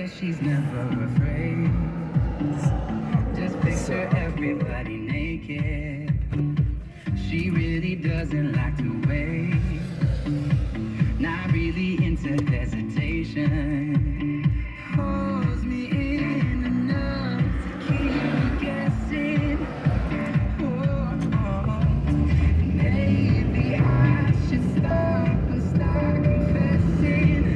that she's never afraid. Just picture everybody naked. She really doesn't like to wait. Not really into hesitation. Holds me in enough to keep me guessing. Oh, maybe I should stop and start confessing.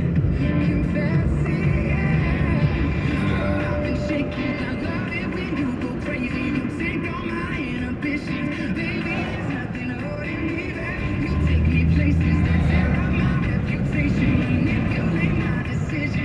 I've been shaking, I love it when you go crazy. You take all my inhibitions, baby. There's nothing holding me back. You take me places that tear up my reputation, manipulate my decisions.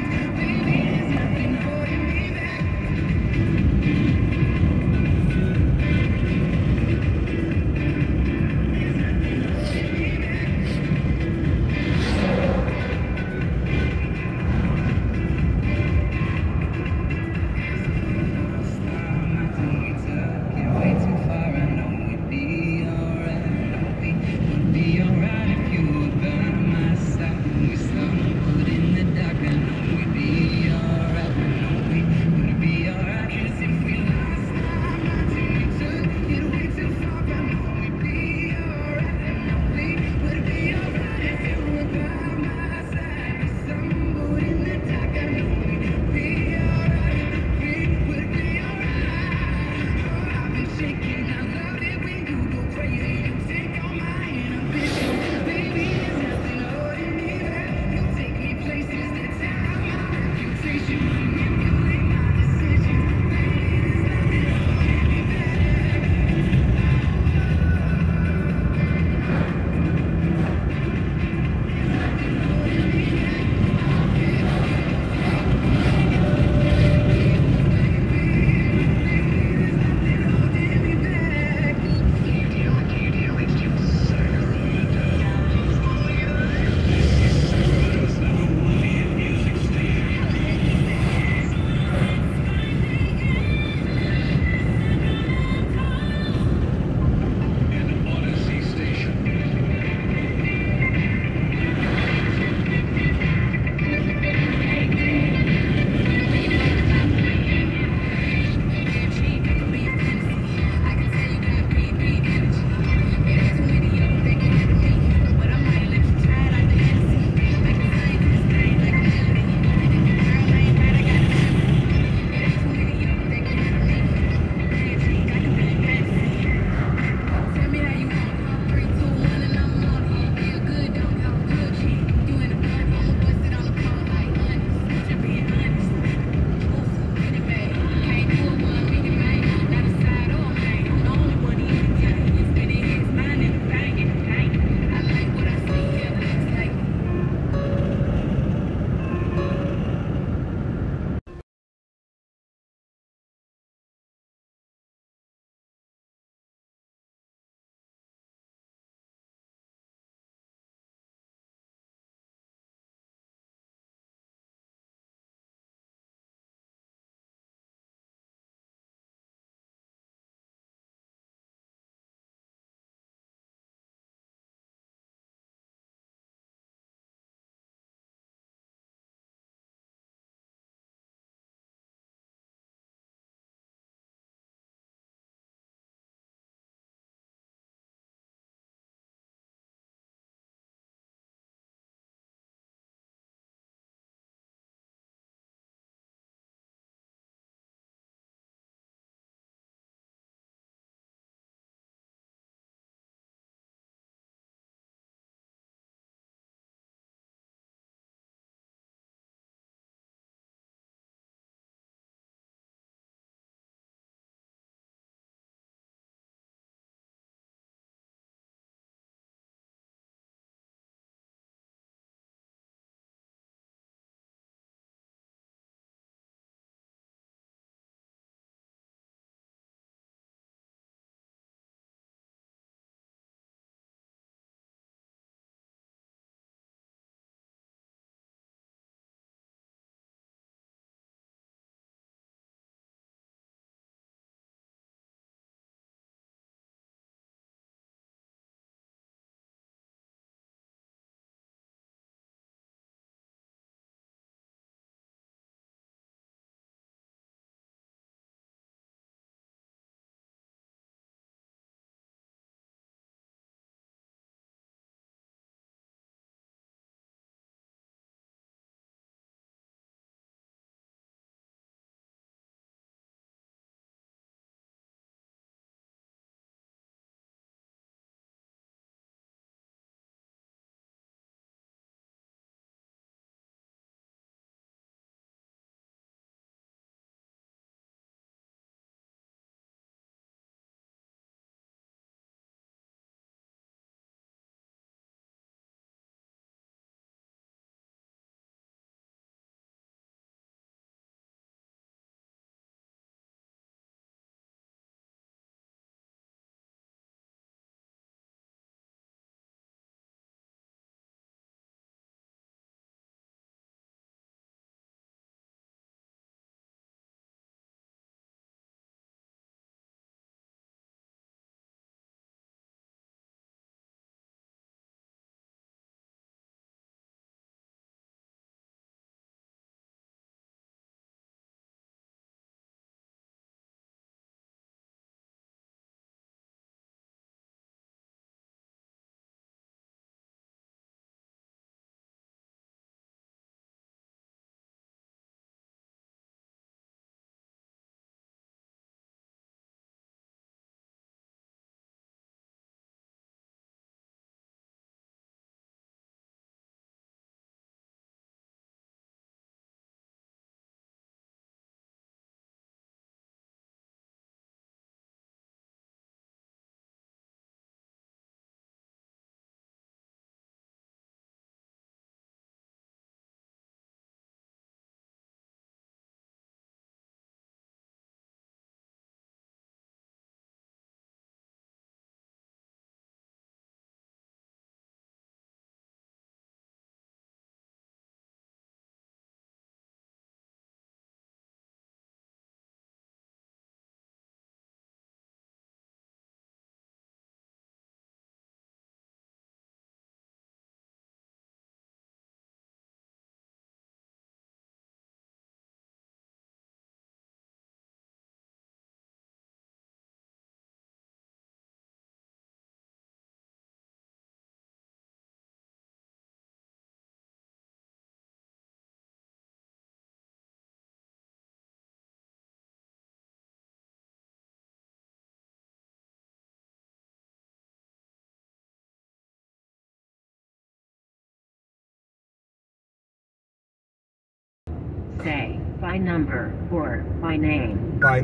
Say, by number or by name. By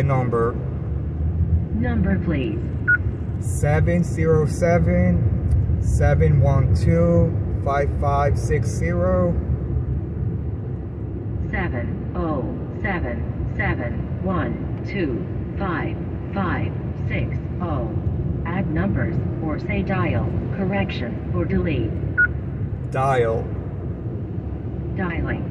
number. Number, please. 707-712-5560. 707-712-5560. Add numbers or say dial, correction or delete. Dial. Dialing.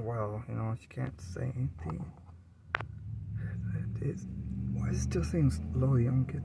well, you know, she can't say anything. That is, why it still seems low, you don't get